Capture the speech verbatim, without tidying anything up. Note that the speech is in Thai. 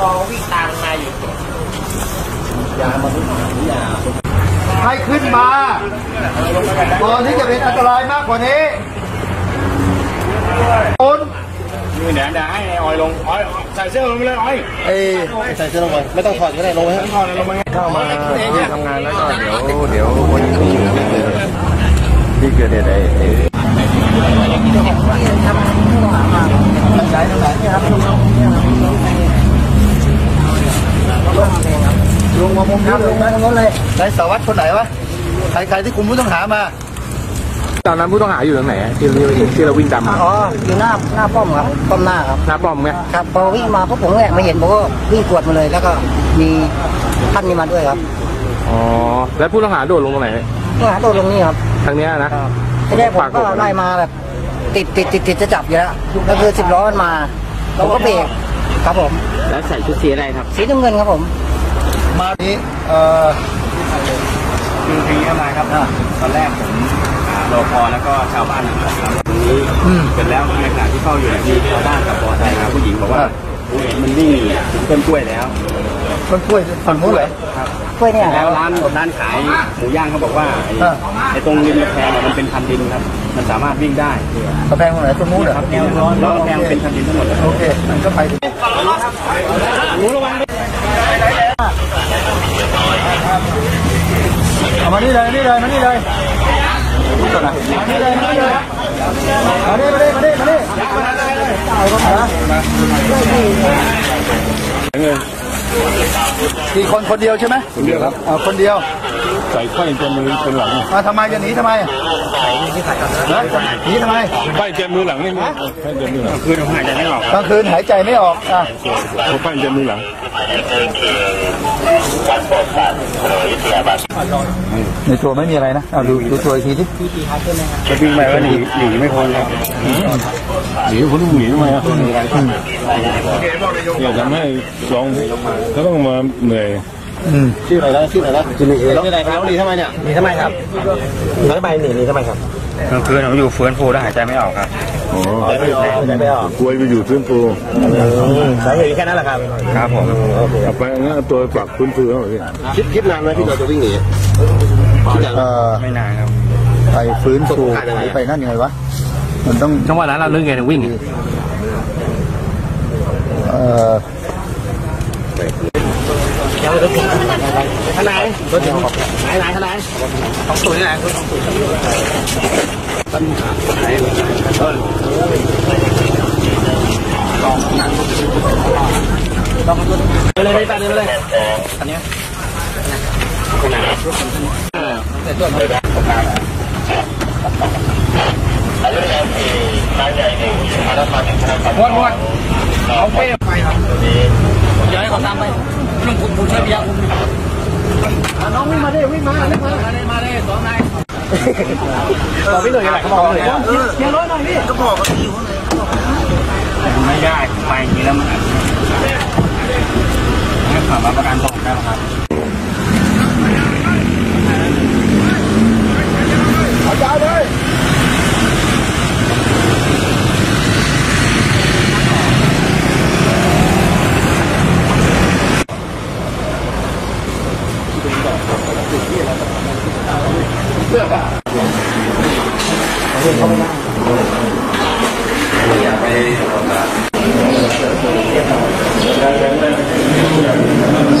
ก็วิ่งตามมาอยู่อย่ามาทุกข์อย่าให้ขึ้นมาตอนที่จะเป็นอันตรายมากกว่านี้คนมือแหนด่าให้ออยลงออยใส่เสื้อลงไปเลยออยเอ้ใส่เสื้อลงไปไม่ต้องถอดก็ได้ลงไปฮะเข้ามาทำงานแล้วก็เดี๋ยวเดี๋ยววันนี้ที่เกิดเหตุอะไรใช้ตรงไหนครับลุงลุงมาผมครับลุงมาตรงนั้นเลยใช้สารวัตรคนไหนวะใครใครที่คุมผู้ต้องหามาตอนนั้นผู้ต้องหาอยู่ตรงไหนที่เราที่เราวิ่งตามมาอ๋ออยู่หน้าหน้าป้อมครับป้อมหน้าครับหน้าป้อมไงครับพอวิ่งมาพวกผมเนี่ยมาเห็นผมก็วิ่งกวดมาเลยแล้วก็มีท่านนี้มาด้วยครับอ๋อแล้วผู้ต้องหาโดดลงตรงไหนผู้ต้องหาโดดลงนี่ครับทางนี้นะที่แรกผมก็ไล่มาแบบติดติดติดติดจะจับอยู่แล้วแล้วคือสิบล้อมันมาผมก็เบรกครับผมแล้วใส่ชุดสีอะไรครับสีน้ำเงินครับผมมานี้เอ่อคือทีนี้มาครับตอนแรกผมรอพอแล้วก็ชาวบ้านอยู่ครับตรงนี้เสร็จแล้วในขณะที่เข้าอยู่มีชาวบ้านกับปอไทยครับผู้หญิงบอกว่ามันวิ่งถึงต้นกล้วยแล้วต้นกล้วยต้นกล้วยครับกล้วยเนี่ยแล้วร้านร้านขายหมูย่างเขาบอกว่าไอ้ตรงริมกำแพงมันเป็นคันดินครับมันสามารถวิ่งได้กำแพงตรงไหนตรงนู้นเหรอครับแนวร้อนแล้วกำแพงเป็นคันดินทั้งหมดโอเคมันก็ไปถึงรู้ระวังเอามานี่เลยนี่เลยมานี่เลยมาดิมาดิมาดิมาดิมาดิสี่คนคนเดียวใช่ไหมคนเดียวครับอ่าคนเดียวใส่ไข่เจมือเป็นหลังอ่าทำไมจะหนีทำไมหนีทำไมไข่เจมือหลังนี่มั้ยไข่เจมือหลังคืนหายใจไม่ออกกลางคืนหายใจไม่ออกอ่ะไข่เจมือหลังในตัวไม่มีอะไรนะเอาดูดูตัวทีดิจะวิ่งไปว่าหนีหนีไม่พ้นแล้วหนีพ้นหนีทำไมอ่ะอยากทำให้ลองก็ต้องมาเหนื่อยชื่ออะไรนะชื่ออะไรนะชื่ออะไรครับหนีทำไมเนี่ยหนีทำไมครับหนีทำไมหนีหนีทำไมครับกลางคืนผมอยู่เฟื่องฟูได้หายใจไม่ออกครับโอ้ยไม่ออกกล้วยไปอยู่เฟื่องฟูสาเหตุแค่นั้นแหละครับครับผมเอาไปงั้นตัวกลับเฟื่องฟูแล้วหรือคิดคิดนานไหมที่เราจะวิ่งหนีไม่นานครับไปฟื้นฟูไปนั่นยังไงวะมันต้องจังหวะนั้นเราเรื่องไงถึงวิ่งเออยังรถถึงทนายรถถึงทนายทนายของสูตรนี่แหละของสูตรต้นขาไหนต้นลองนั่งลองดูเลยเลยไปเลยเลยอันนี้ขนาดรถถึงแต่ต้นไม่ได้ของเราอะไรนะที่นายใหญ่เนี่ยรับมาถึงขนาดนี้ม้วนๆเอาไปไปครับย้ายเขาตามไปลุงคุณคุณใช่ไหมครับน้องวิ่งมาได้วิ่งมาวิ่งมาเลยมาเลยสองนายต่อพี่หน่อยครับต่อเลยเชียร์ร้อยหน่อยพี่ก็บอกก็อยู่ข้างในไม่ได้ไปอย่างนี้แล้วมันไม่สามารถประกันตกได้ครับเอาใจเลยGracias.